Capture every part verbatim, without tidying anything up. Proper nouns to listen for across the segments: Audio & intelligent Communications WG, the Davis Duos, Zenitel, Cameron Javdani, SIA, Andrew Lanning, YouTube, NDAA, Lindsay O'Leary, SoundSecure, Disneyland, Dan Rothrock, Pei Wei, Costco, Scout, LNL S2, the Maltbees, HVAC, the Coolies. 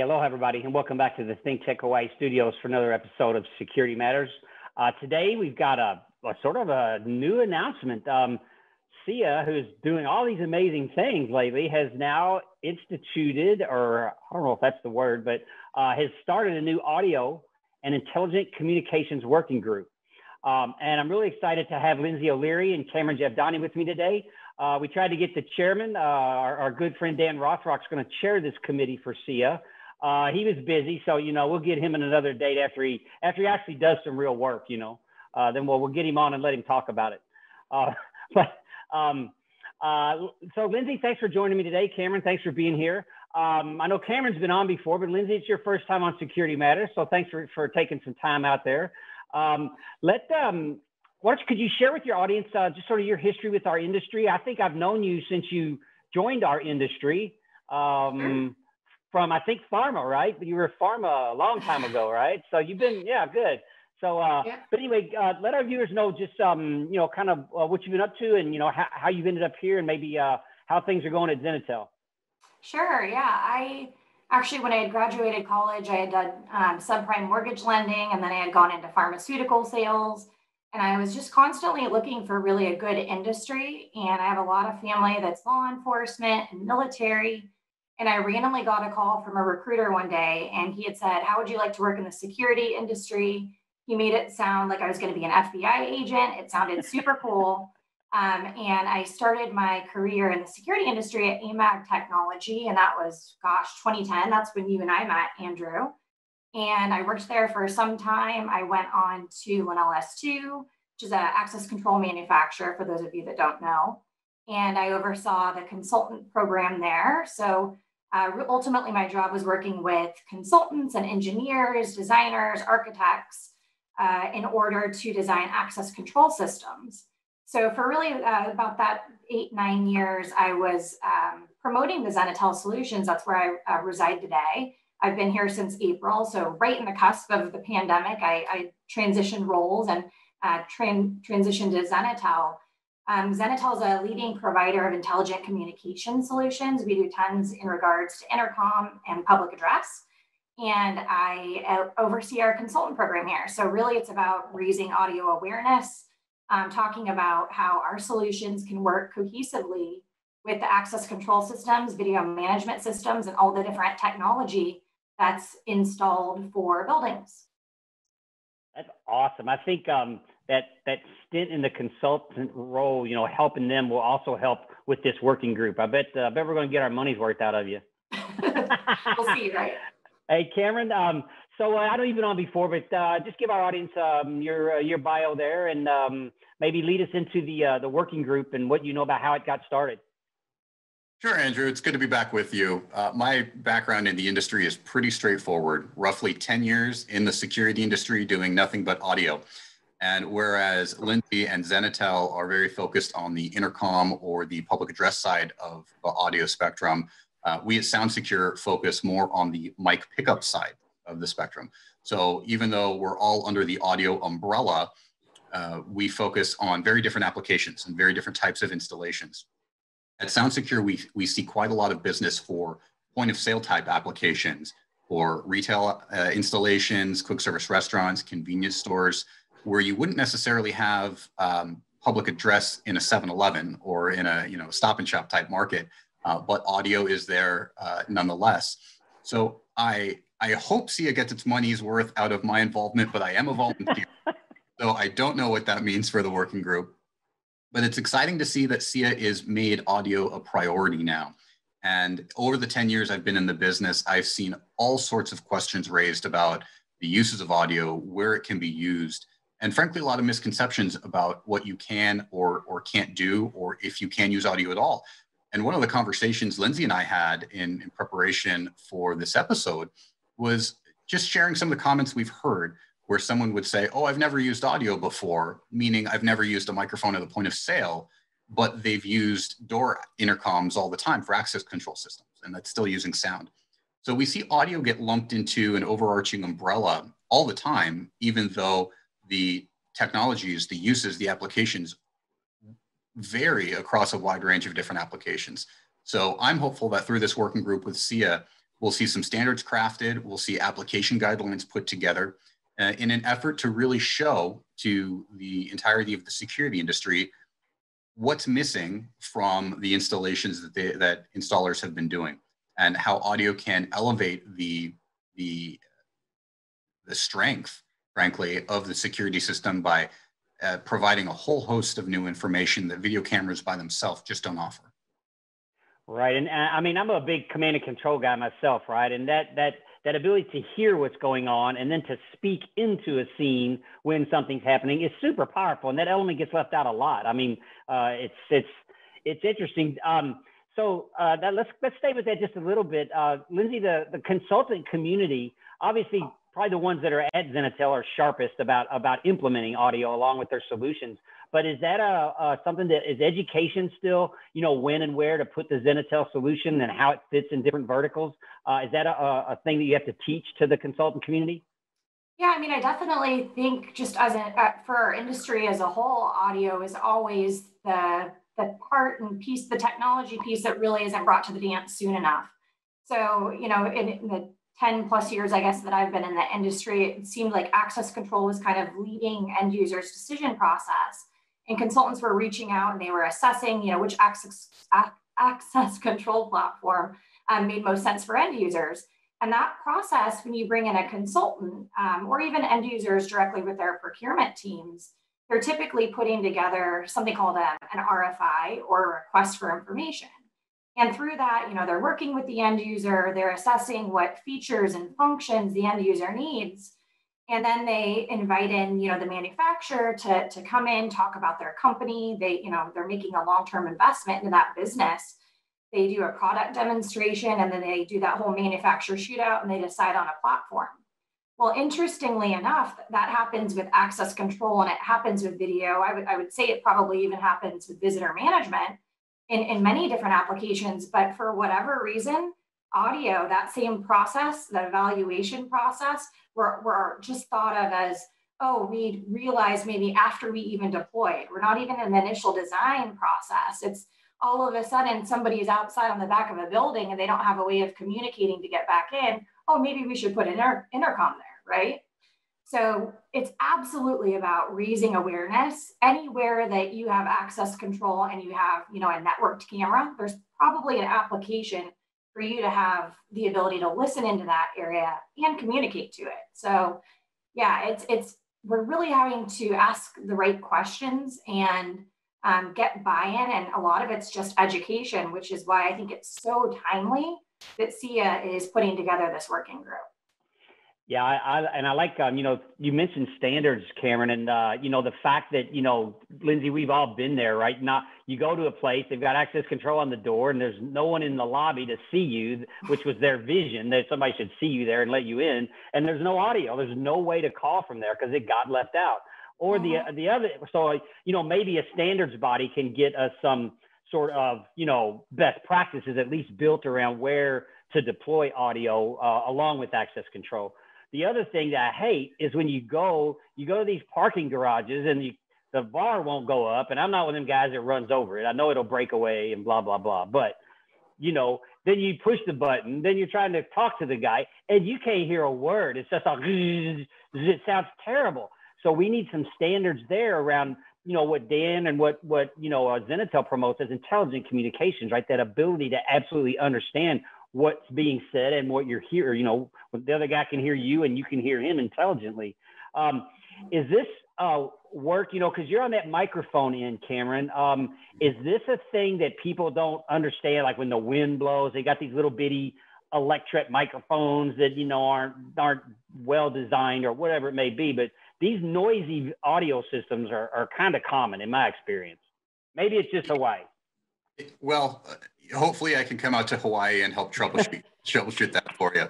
Hey, aloha everybody, and welcome back to the ThinkTech Hawaii studios for another episode of Security Matters. Uh, today we've got a, a sort of a new announcement. Um, S I A, who's doing all these amazing things lately, has now instituted, or I don't know if that's the word, but uh, has started a new audio and intelligent communications working group. Um, and I'm really excited to have Lindsay O'Leary and Cameron Javdani with me today. Uh, we tried to get the chairman, uh, our, our good friend Dan Rothrock, is going to chair this committee for S I A. Uh, he was busy, so you know we'll get him in another date after he after he actually does some real work. You know, uh, then we'll we'll get him on and let him talk about it. Uh, but um, uh, so Lindsay, thanks for joining me today. Cameron, thanks for being here. Um, I know Cameron's been on before, but Lindsay, it's your first time on Security Matters, so thanks for for taking some time out there. Um, let um, what could you share with your audience uh, just sort of your history with our industry? I think I've known you since you joined our industry um, from I think pharma, right? You were pharma a long time ago, right? So you've been yeah, good. So, uh, yeah. But anyway, uh, let our viewers know just um, you know kind of uh, what you've been up to and you know how, how you've ended up here and maybe uh, how things are going at Zenitel. Sure. Yeah, I. Actually, when I had graduated college, I had done um, subprime mortgage lending, and then I had gone into pharmaceutical sales. And I was just constantly looking for really a good industry. And I have a lot of family that's law enforcement and military. And I randomly got a call from a recruiter one day, and he had said, "How would you like to work in the security industry?" He made it sound like I was going to be an F B I agent. It sounded super cool. Um, and I started my career in the security industry at A M A G Technology, and that was, gosh, twenty ten. That's when you and I met, Andrew. And I worked there for some time. I went on to L N L S two, which is an access control manufacturer, for those of you that don't know. And I oversaw the consultant program there. So uh, ultimately, my job was working with consultants and engineers, designers, architects, uh, in order to design access control systems. So for really uh, about that eight, nine years, I was um, promoting the Zenitel solutions. That's where I uh, reside today. I've been here since April. So right in the cusp of the pandemic, I, I transitioned roles and uh, tran transitioned to Zenitel. Um, Zenitel is a leading provider of intelligent communication solutions. We do tons in regards to intercom and public address. And I uh, oversee our consultant program here. So really it's about raising audio awareness, Um, talking about how our solutions can work cohesively with the access control systems, video management systems, and all the different technology that's installed for buildings. That's awesome. I think um, that that stint in the consultant role, you know, helping them will also help with this working group. I bet, uh, I bet we're going to get our money's worth out of you. We'll see, right? Hey, Cameron. Um, So uh, I know you've been on before, but uh, just give our audience um, your uh, your bio there, and um, maybe lead us into the uh, the working group and what you know about how it got started. Sure, Andrew. It's good to be back with you. Uh, my background in the industry is pretty straightforward. Roughly ten years in the security industry, doing nothing but audio. And whereas Lindsay and Zenitel are very focused on the intercom or the public address side of the audio spectrum, uh, we at SoundSecure focus more on the mic pickup side of the spectrum. So even though we're all under the audio umbrella, uh, we focus on very different applications and very different types of installations. At SoundSecure, we, we see quite a lot of business for point of sale type applications, for retail uh, installations, quick service restaurants, convenience stores, where you wouldn't necessarily have um, public address in a seven eleven or in a you know Stop and Shop type market, uh, but audio is there uh, nonetheless. So I, I hope S I A gets its money's worth out of my involvement, but I am a volunteer. So I don't know what that means for the working group, but it's exciting to see that S I A is made audio a priority now. And over the ten years I've been in the business, I've seen all sorts of questions raised about the uses of audio, where it can be used, and frankly, a lot of misconceptions about what you can or, or can't do, or if you can use audio at all. And one of the conversations Lindsay and I had in, in preparation for this episode was just sharing some of the comments we've heard where someone would say, "Oh, I've never used audio before," meaning I've never used a microphone at the point of sale, but they've used door intercoms all the time for access control systems, and that's still using sound. So we see audio get lumped into an overarching umbrella all the time, even though the technologies, the uses, the applications vary across a wide range of different applications. So I'm hopeful that through this working group with S I A, We'll see some standards crafted. We'll see application guidelines put together uh, in an effort to really show to the entirety of the security industry what's missing from the installations that, they, that installers have been doing, and how audio can elevate the, the, the strength, frankly, of the security system by uh, providing a whole host of new information that video cameras by themselves just don't offer. Right. And uh, I mean, I'm a big command and control guy myself, right? And that, that, that ability to hear what's going on and then to speak into a scene when something's happening is super powerful. And that element gets left out a lot. I mean, uh, it's, it's, it's interesting. Um, so uh, that, let's, let's stay with that just a little bit. Uh, Lindsay, the, the consultant community, obviously probably the ones that are at Zenitel are sharpest about, about implementing audio along with their solutions. But is that a, a something that is education still, you know, when and where to put the Zenitel solution and how it fits in different verticals? Uh, is that a, a thing that you have to teach to the consultant community? Yeah, I mean, I definitely think just as a, uh, for our industry as a whole, audio is always the, the part and piece, the technology piece that really isn't brought to the dance soon enough. So, you know, in, in the ten plus years, I guess, that I've been in the industry, it seemed like access control was kind of leading end users' decision process. And consultants were reaching out and they were assessing, you know, which access, access control platform um, made most sense for end users. And that process, when you bring in a consultant um, or even end users directly with their procurement teams, they're typically putting together something called a, an R F I, or a request for information. And through that, you know, they're working with the end user, they're assessing what features and functions the end user needs. And then they invite in, you know, the manufacturer to, to come in, talk about their company. They, you know, they're making a long-term investment into that business. They do a product demonstration, and then they do that whole manufacturer shootout, and they decide on a platform. Well, interestingly enough, that happens with access control, and it happens with video. I would, I would say it probably even happens with visitor management in, in many different applications. But for whatever reason, audio, that same process, the evaluation process, were, were just thought of as, oh, we realize maybe after we even deploy it. We're not even in the initial design process. It's all of a sudden somebody's outside on the back of a building and they don't have a way of communicating to get back in. Oh, maybe we should put an inter intercom there, right? So it's absolutely about raising awareness. Anywhere that you have access control and you have, you know, a networked camera, there's probably an application for you to have the ability to listen into that area and communicate to it. So yeah, it's, it's, we're really having to ask the right questions and um, get buy-in. And a lot of it's just education, which is why I think it's so timely that S I A is putting together this working group. Yeah, I, I, and I like, um, you know, you mentioned standards, Cameron, and, uh, you know, the fact that, you know, Lindsay, we've all been there, right? Not, you go to a place, they've got access control on the door, and there's no one in the lobby to see you, which was their vision, that somebody should see you there and let you in, and there's no audio. There's no way to call from there because it got left out. Or mm-hmm. the, the other, so, you know, maybe a standards body can get us some sort of, you know, best practices at least built around where to deploy audio uh, along with access control. The other thing that I hate is when you go, you go to these parking garages and you, the V A R won't go up. And I'm not one of them guys that runs over it. I know it'll break away and blah, blah, blah. But, you know, then you push the button, then you're trying to talk to the guy and you can't hear a word. It's just all, it sounds terrible. So we need some standards there around, you know, what Dan and what, what you know, uh, Zenitel promotes as intelligent communications, right? That ability to absolutely understand what's being said and what you're hearing, you know, the other guy can hear you and you can hear him intelligently. Um, is this uh, work, you know, because you're on that microphone end, Cameron, um, is this a thing that people don't understand? Like when the wind blows, they got these little bitty electric microphones that, you know, aren't, aren't well designed or whatever it may be, but these noisy audio systems are, are kind of common in my experience. Maybe it's just Hawaii. Well, uh... hopefully I can come out to Hawaii and help troubleshoot, troubleshoot that for you.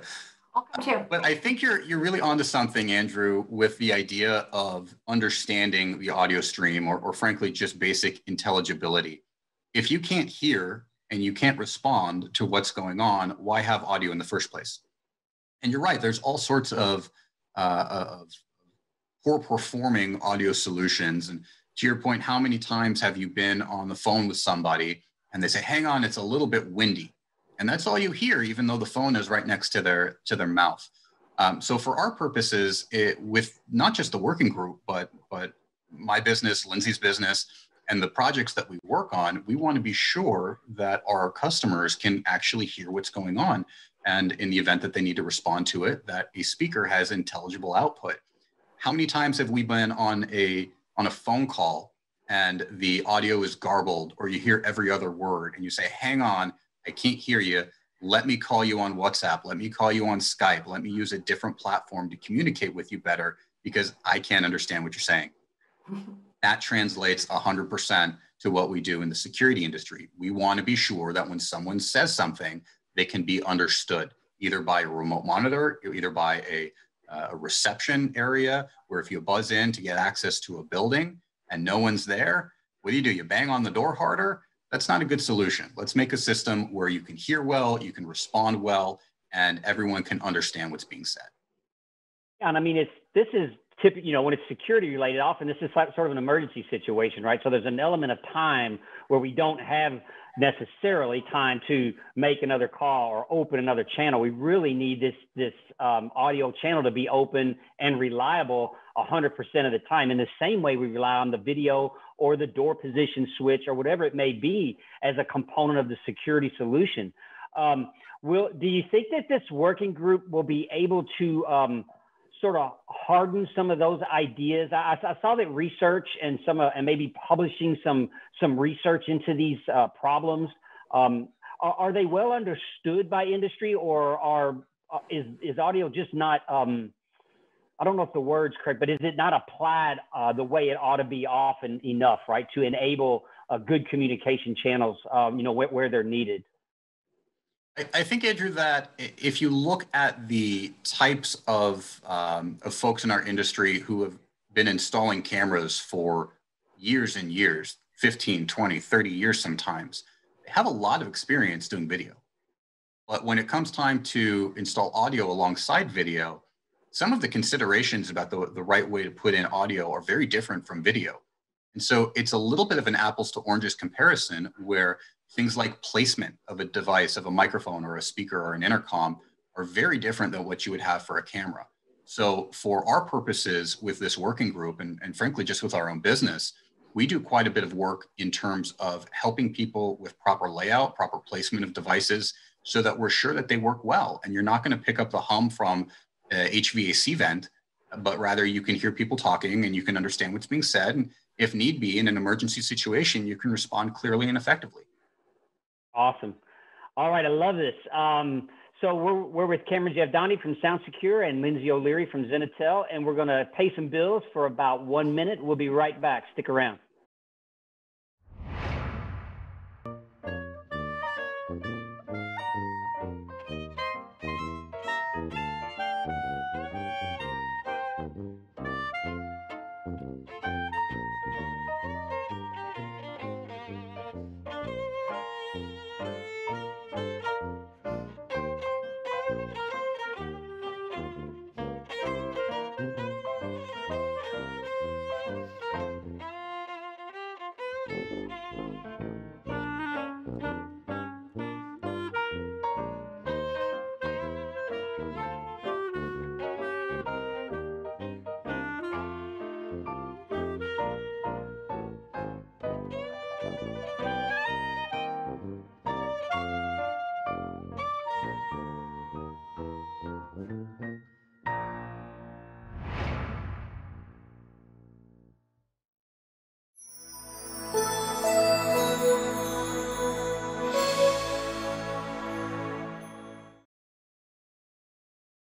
Okay. But I think you're, you're really onto something, Andrew, with the idea of understanding the audio stream or, or frankly, just basic intelligibility. If you can't hear and you can't respond to what's going on, why have audio in the first place? And you're right. There's all sorts of, uh, of poor performing audio solutions. And to your point, how many times have you been on the phone with somebody and they say, hang on, it's a little bit windy. And that's all you hear, even though the phone is right next to their to their mouth. Um, so for our purposes, it, with not just the working group, but but my business, Lindsay's business, and the projects that we work on, we want to be sure that our customers can actually hear what's going on. And in the event that they need to respond to it, that a speaker has intelligible output. How many times have we been on a on a phone call and the audio is garbled, or you hear every other word and you say, hang on, I can't hear you. Let me call you on WhatsApp. Let me call you on Skype. Let me use a different platform to communicate with you better because I can't understand what you're saying. That translates one hundred percent to what we do in the security industry. We want to be sure that when someone says something, they can be understood either by a remote monitor, or either by a, uh, a reception area, where if you buzz in to get access to a building and no one's there, what do you do? You bang on the door harder? That's not a good solution. Let's make a system where you can hear well, you can respond well, and everyone can understand what's being said. And I mean, it's this is typically, you know, when it's security related, often this is sort of an emergency situation, right? So there's an element of time where we don't have necessarily time to make another call or open another channel. We really need this this um, audio channel to be open and reliable one hundred percent of the time. In the same way we rely on the video or the door position switch or whatever it may be as a component of the security solution. Um, will, do you think that this working group will be able to um, sort of harden some of those ideas? I, I saw that research and some, uh, and maybe publishing some some research into these uh, problems. Um, are, are they well understood by industry, or are uh, is is audio just not? Um, I don't know if the word's correct, but is it not applied uh, the way it ought to be often enough, right, to enable uh, good communication channels, um, you know, wh where they're needed? I think, Andrew, that if you look at the types of, um, of folks in our industry who have been installing cameras for years and years, fifteen, twenty, thirty years sometimes, they have a lot of experience doing video. But when it comes time to install audio alongside video, some of the considerations about the, the right way to put in audio are very different from video. And so it's a little bit of an apples to oranges comparison where things like placement of a device, of a microphone or a speaker or an intercom are very different than what you would have for a camera. So for our purposes with this working group and, and frankly, just with our own business, we do quite a bit of work in terms of helping people with proper layout, proper placement of devices so that we're sure that they work well. And you're not going to pick up the hum from a H V A C vent, but rather you can hear people talking and you can understand what's being said. And if need be, in an emergency situation, you can respond clearly and effectively. Awesome. All right. I love this. Um, so we're, we're with Cameron Javdani from SoundSecure and Lindsay O'Leary from Zenitel, and we're going to pay some bills for about one minute. We'll be right back. Stick around.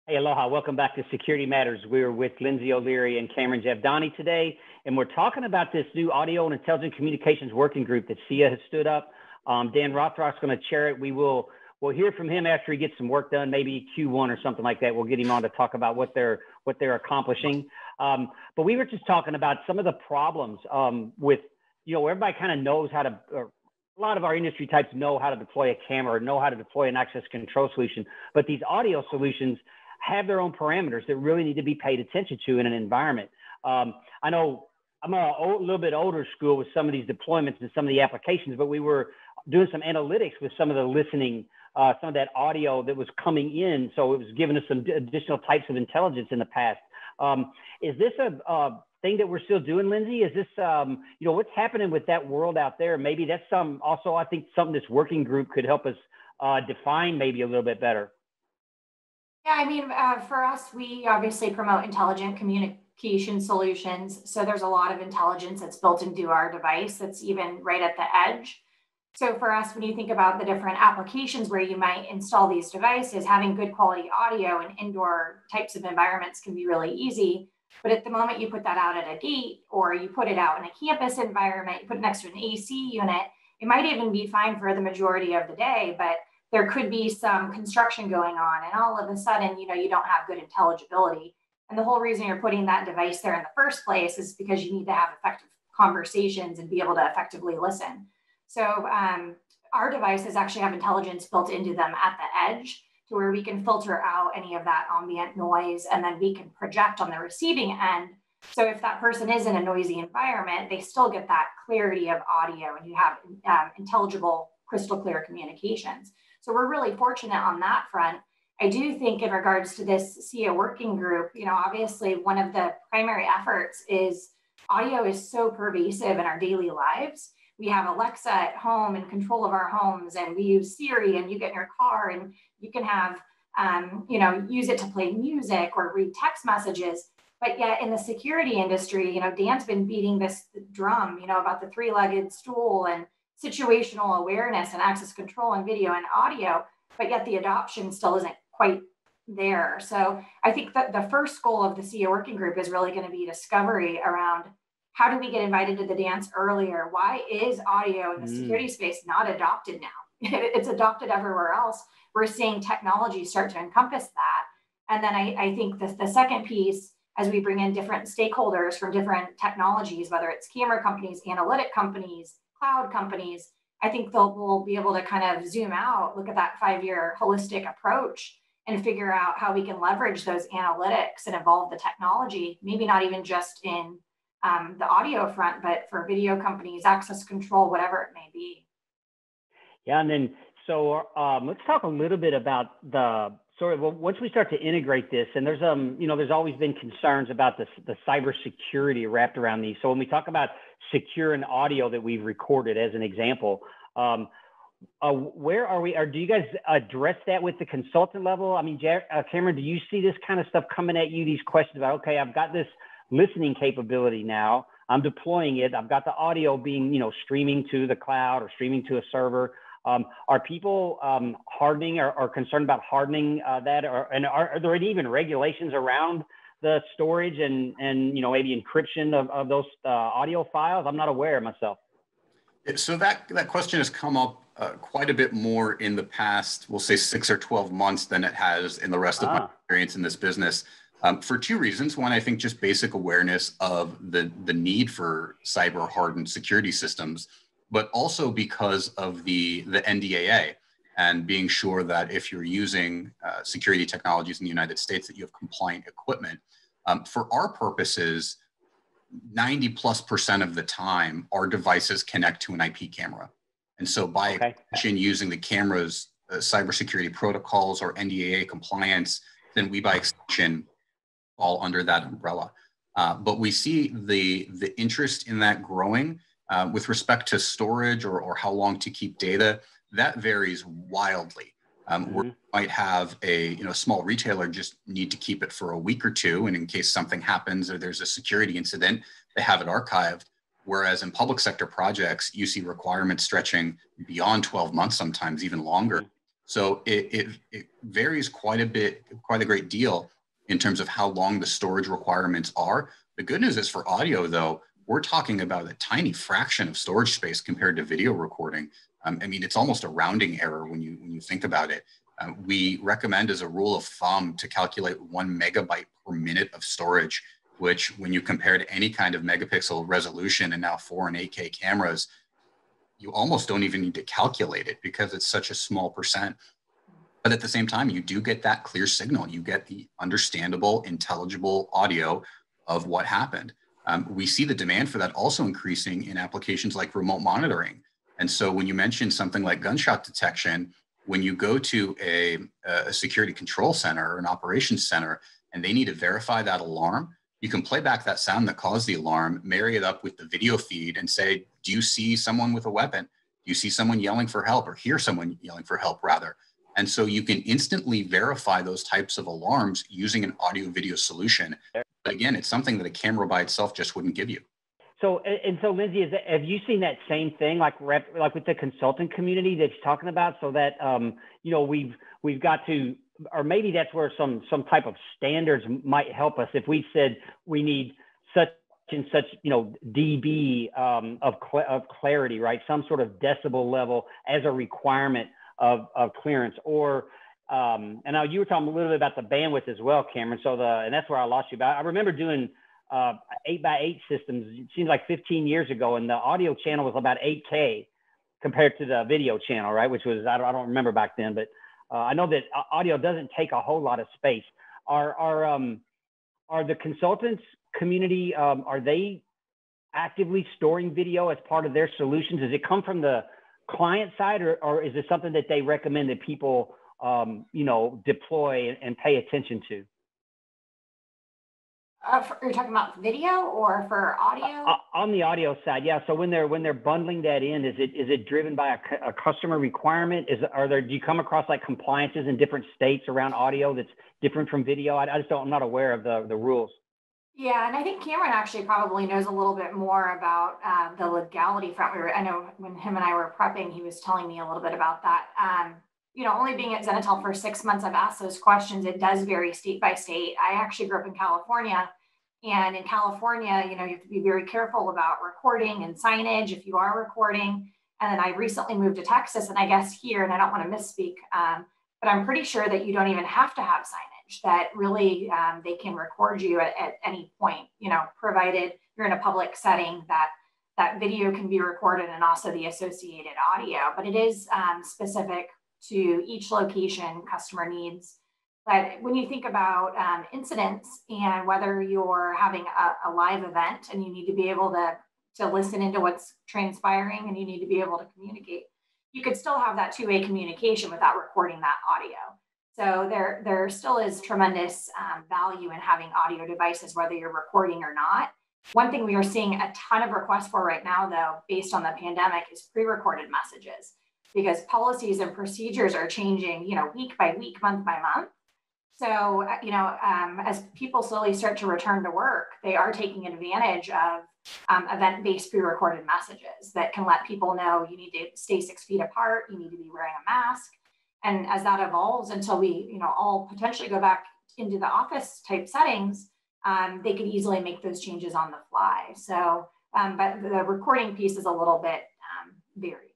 Hey, aloha. Welcome back to Security Matters. We're with Lindsay O'Leary and Cameron Javdani today, and we're talking about this new Audio and Intelligent Communications Working Group that S I A has stood up. Um, Dan Rothrock's going to chair it. We will we'll hear from him after he gets some work done, maybe Q one or something like that. We'll get him on to talk about what they're what they're accomplishing. Um, but we were just talking about some of the problems um, with, you know, everybody kind of knows how to. Or, A lot of our industry types know how to deploy a camera or know how to deploy an access control solution, but these audio solutions have their own parameters that really need to be paid attention to in an environment. Um, I know I'm a old, little bit older school with some of these deployments and some of the applications, but we were doing some analytics with some of the listening uh, some of that audio that was coming in. So it was giving us some additional types of intelligence in the past. Um, is this a, a thing that we're still doing, Lindsay? Is this, um, you know, what's happening with that world out there? Maybe that's some, also, I think something this working group could help us uh, define maybe a little bit better. Yeah, I mean, uh, for us, we obviously promote intelligent communication solutions. So there's a lot of intelligence that's built into our device that's even right at the edge. So for us, when you think about the different applications where you might install these devices, having good quality audio in indoor types of environments can be really easy. But at the moment you put that out at a gate, or you put it out in a campus environment, you put it next to an A C unit, it might even be fine for the majority of the day, but there could be some construction going on, and all of a sudden, you know, you don't have good intelligibility. And the whole reason you're putting that device there in the first place is because you need to have effective conversations and be able to effectively listen. So um, our devices actually have intelligence built into them at the edge to where we can filter out any of that ambient noise, and then we can project on the receiving end. So if that person is in a noisy environment, they still get that clarity of audio, and you have um, intelligible, crystal clear communications. So we're really fortunate on that front. I do think in regards to this S I A working group, you know, obviously one of the primary efforts is audio is so pervasive in our daily lives. We have Alexa at home in control of our homes, and we use Siri, and you get in your car and you can have, um, you know, use it to play music or read text messages. But yet in the security industry, you know, Dan's been beating this drum, you know, about the three-legged stool and situational awareness and access control and video and audio, but yet the adoption still isn't quite there. So I think that the first goal of the S I A working group is really going to be discovery around how do we get invited to the dance earlier? Why is audio in the mm. security space not adopted now? It's adopted everywhere else. We're seeing technology start to encompass that. And then I, I think the, the second piece, as we bring in different stakeholders from different technologies, whether it's camera companies, analytic companies, cloud companies, I think they'll we'll be able to kind of zoom out, look at that five-year holistic approach and figure out how we can leverage those analytics and evolve the technology, maybe not even just in um, the audio front, but for video companies, access control, whatever it may be. Yeah, and then so um, let's talk a little bit about the sort of, well, once we start to integrate this, and there's um you know there's always been concerns about the the cybersecurity wrapped around these. So when we talk about secure and audio that we've recorded as an example, um, uh, where are we? Or do you guys address that with the consultant level? I mean, Jack, uh, Cameron, do you see this kind of stuff coming at you? These questions about, okay, I've got this listening capability now. I'm deploying it. I've got the audio being, you know, streaming to the cloud or streaming to a server. Um, are people um, hardening or, or concerned about hardening uh, that? Or, and are, are there even regulations around the storage and, and you know, maybe encryption of, of those uh, audio files? I'm not aware myself. So that, that question has come up uh, quite a bit more in the past, we'll say six or twelve months than it has in the rest ah. of my experience in this business um, for two reasons. One, I think just basic awareness of the, the need for cyber hardened security systems, but also because of the, the N D A A and being sure that if you're using uh, security technologies in the United States that you have compliant equipment. Um, for our purposes, ninety plus percent of the time, our devices connect to an I P camera. And so by okay. extension, using the camera's uh, cybersecurity protocols or N D A A compliance, then we by extension fall under that umbrella. Uh, but we see the, the interest in that growing uh, with respect to storage or, or how long to keep data. That varies wildly. Um, mm-hmm. We might have a you know small retailer just need to keep it for a week or two, and in case something happens or there's a security incident, they have it archived. Whereas in public sector projects, you see requirements stretching beyond twelve months, sometimes even longer. Mm-hmm. So it, it, it varies quite a bit, quite a great deal in terms of how long the storage requirements are. The good news is for audio though, we're talking about a tiny fraction of storage space compared to video recording. Um, I mean, it's almost a rounding error when you when you think about it. Uh, we recommend as a rule of thumb to calculate one megabyte per minute of storage, which when you compare to any kind of megapixel resolution and now four and eight K cameras, you almost don't even need to calculate it because it's such a small percent. But at the same time, you do get that clear signal. You get the understandable, intelligible audio of what happened. Um, we see the demand for that also increasing in applications like remote monitoring. And so when you mentioned something like gunshot detection, when you go to a, a security control center or an operations center and they need to verify that alarm, you can play back that sound that caused the alarm, marry it up with the video feed and say, do you see someone with a weapon? Do you see someone yelling for help or hear someone yelling for help rather? And so you can instantly verify those types of alarms using an audio video solution. But again, it's something that a camera by itself just wouldn't give you. So, and so Lindsay, is that, have you seen that same thing, like rep, like with the consultant community that you're talking about? So that, um, you know, we've, we've got to, or maybe that's where some, some type of standards might help us. If we said we need such and such, you know, dB um, of, cl- of clarity, right? Some sort of decibel level as a requirement of, of clearance, or, um, and now you were talking a little bit about the bandwidth as well, Cameron. So the, and that's where I lost you. But I remember doing uh, eight by eight systems, it seems like fifteen years ago. And the audio channel was about eight K compared to the video channel, right? Which was, I don't, I don't remember back then, but uh, I know that audio doesn't take a whole lot of space. Are, are, um, are the consultants community, um, are they actively storing video as part of their solutions? Does it come from the client side, or, or is it something that they recommend that people, um, you know, deploy and, and pay attention to? Uh, for, you're talking about video or for audio? Uh, on the audio side, yeah. So when they're when they're bundling that in, is it is it driven by a, a customer requirement? Is are there do you come across like compliances in different states around audio that's different from video? I, I just don't I'm not aware of the the rules. Yeah, and I think Cameron actually probably knows a little bit more about uh, the legality front. We were, I know when him and I were prepping, he was telling me a little bit about that. Um, you know, only being at Zenitel for six months, I've asked those questions. It does vary state by state. I actually grew up in California, and in California, you know, you have to be very careful about recording and signage if you are recording. And then I recently moved to Texas, and I guess here, and I don't want to misspeak, um, but I'm pretty sure that you don't even have to have signage. That really um, they can record you at, at any point, you know, provided you're in a public setting that that video can be recorded and also the associated audio. But it is um, specific to each location, customer needs. But when you think about um, incidents and whether you're having a, a live event and you need to be able to, to listen into what's transpiring and you need to be able to communicate, you could still have that two-way communication without recording that audio. So there, there still is tremendous um, value in having audio devices, whether you're recording or not. One thing we are seeing a ton of requests for right now, though, based on the pandemic, is pre-recorded messages, because policies and procedures are changing, you know, week by week, month by month. So, you know, um, as people slowly start to return to work, they are taking advantage of um, event-based pre-recorded messages that can let people know you need to stay six feet apart, you need to be wearing a mask. And as that evolves until we, you know, all potentially go back into the office type settings, um, they could easily make those changes on the fly. So, um, but the recording piece is a little bit um, varied.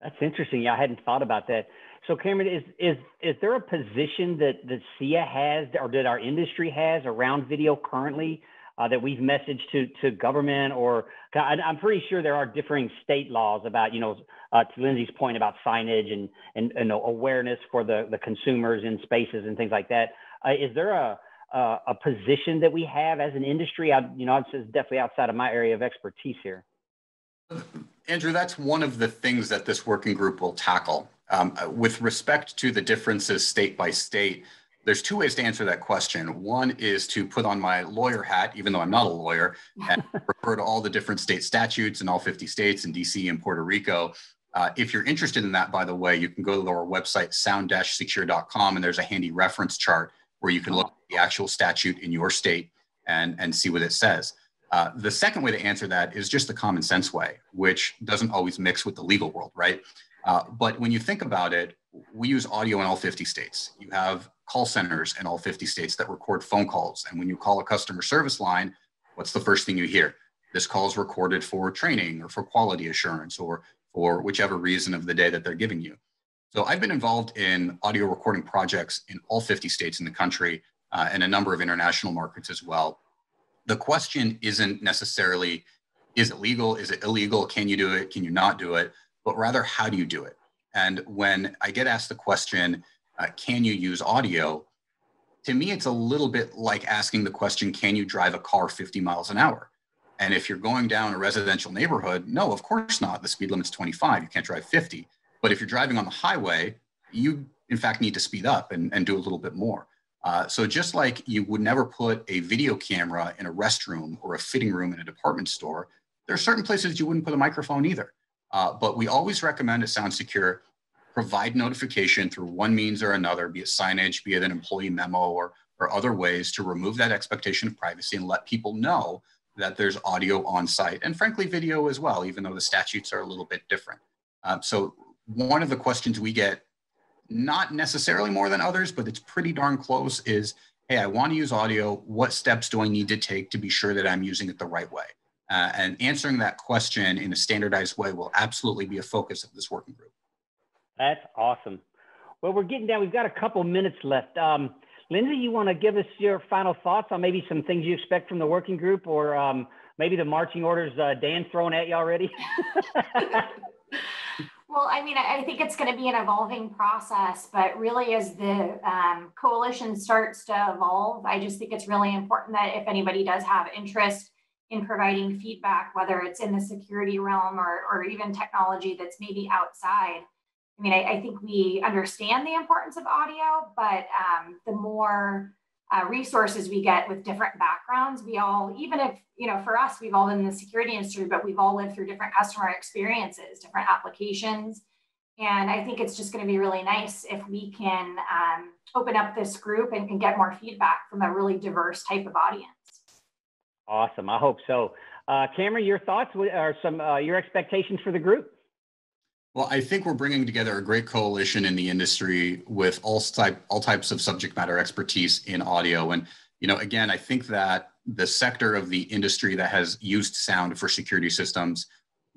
That's interesting. Yeah, I hadn't thought about that. So Cameron, is is is there a position that, that S I A has or that our industry has around video currently uh, that we've messaged to to government? Or I, I'm pretty sure there are differing state laws about, you know, Uh, to Lindsay's point about signage and, and, and awareness for the, the consumers in spaces and things like that. Uh, is there a, a, a position that we have as an industry? I, you know, it's definitely outside of my area of expertise here. Andrew, that's one of the things that this working group will tackle. Um, with respect to the differences state by state, there's two ways to answer that question. One is to put on my lawyer hat, even though I'm not a lawyer, and refer to all the different state statutes in all fifty states and D C and Puerto Rico. Uh, if you're interested in that, by the way, you can go to our website, sound dash secure dot com, and there's a handy reference chart where you can look at the actual statute in your state and, and see what it says. Uh, the second way to answer that is just the common sense way, which doesn't always mix with the legal world, right? Uh, but when you think about it, we use audio in all fifty states. You have call centers in all fifty states that record phone calls. And when you call a customer service line, what's the first thing you hear? This call is recorded for training or for quality assurance or or whichever reason of the day that they're giving you. So I've been involved in audio recording projects in all fifty states in the country uh, and a number of international markets as well. The question isn't necessarily, is it legal? Is it illegal? Can you do it? Can you not do it? But rather, how do you do it? And when I get asked the question, uh, can you use audio? To me, it's a little bit like asking the question, can you drive a car fifty miles an hour? And if you're going down a residential neighborhood, no, of course not. The speed limit's twenty-five. You can't drive fifty. But if you're driving on the highway, you in fact need to speed up and, and do a little bit more. Uh, so just like you would never put a video camera in a restroom or a fitting room in a department store, there are certain places you wouldn't put a microphone either. Uh, but we always recommend at SoundSecure, provide notification through one means or another, be it signage, be it an employee memo, or, or other ways to remove that expectation of privacy and let people know that there's audio on site, and frankly, video as well, even though the statutes are a little bit different. Uh, so one of the questions we get, not necessarily more than others, but it's pretty darn close, is, hey, I want to use audio. What steps do I need to take to be sure that I'm using it the right way? Uh, and answering that question in a standardized way will absolutely be a focus of this working group. That's awesome. Well, we're getting down. We've got a couple minutes left. Um, Lindsay, you want to give us your final thoughts on maybe some things you expect from the working group, or um, maybe the marching orders uh, Dan's throwing at you already? Well, I mean, I think it's going to be an evolving process, but really as the um, coalition starts to evolve, I just think it's really important that if anybody does have interest in providing feedback, whether it's in the security realm or, or even technology that's maybe outside. I mean, I, I think we understand the importance of audio, but um, the more uh, resources we get with different backgrounds, we all, even if, you know, for us, we've all been in the security industry, but we've all lived through different customer experiences, different applications. And I think it's just going to be really nice if we can um, open up this group and, and get more feedback from a really diverse type of audience. Awesome. I hope so. Uh, Cameron, your thoughts or some uh, your expectations for the group? Well, I think we're bringing together a great coalition in the industry with all type, all types of subject matter expertise in audio. And, you know, again, I think that the sector of the industry that has used sound for security systems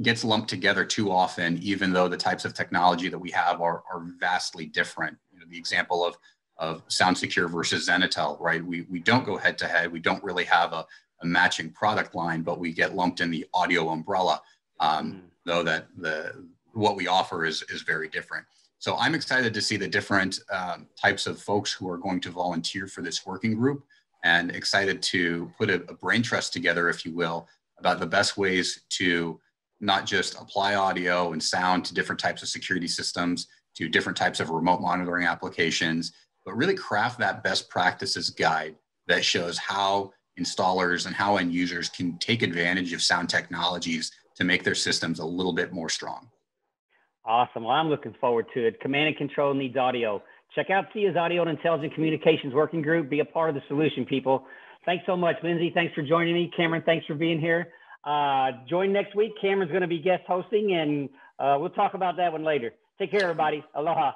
gets lumped together too often, even though the types of technology that we have are, are vastly different. You know, the example of, of SoundSecure versus Zenitel, right? We, we don't go head to head. We don't really have a, a matching product line, but we get lumped in the audio umbrella, um, mm. though that the what we offer is, is very different. So I'm excited to see the different um, types of folks who are going to volunteer for this working group, and excited to put a, a brain trust together, if you will, about the best ways to not just apply audio and sound to different types of security systems, to different types of remote monitoring applications, but really craft that best practices guide that shows how installers and how end users can take advantage of sound technologies to make their systems a little bit more strong. Awesome. Well, I'm looking forward to it. Command and control needs audio. Check out S I A's Audio and Intelligent Communications Working Group. Be a part of the solution, people. Thanks so much, Lindsay. Thanks for joining me. Cameron, thanks for being here. Uh, join next week. Cameron's going to be guest hosting, and uh, we'll talk about that one later. Take care, everybody. Aloha.